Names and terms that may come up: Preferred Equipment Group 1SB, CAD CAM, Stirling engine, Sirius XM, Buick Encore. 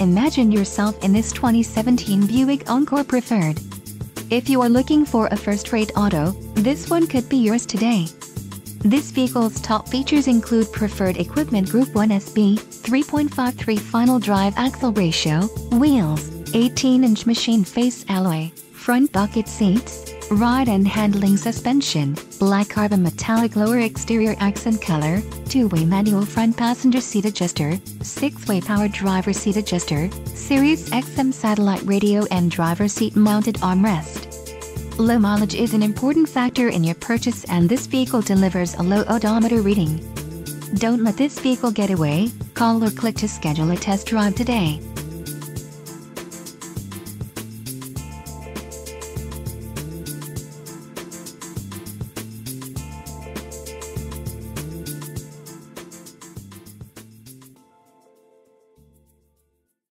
Imagine yourself in this 2017 Buick Encore Preferred. If you are looking for a first-rate auto, this one could be yours today. This vehicle's top features include Preferred Equipment Group 1SB, 3.53 final drive axle ratio, wheels, 18-inch machine face alloy, front bucket seats, ride and handling suspension, black carbon metallic lower exterior accent color, two-way manual front passenger seat adjuster, six-way power driver seat adjuster, Sirius XM satellite radio and driver seat mounted armrest. Low mileage is an important factor in your purchase, and this vehicle delivers a low odometer reading. Don't let this vehicle get away. Call or click to schedule a test drive today.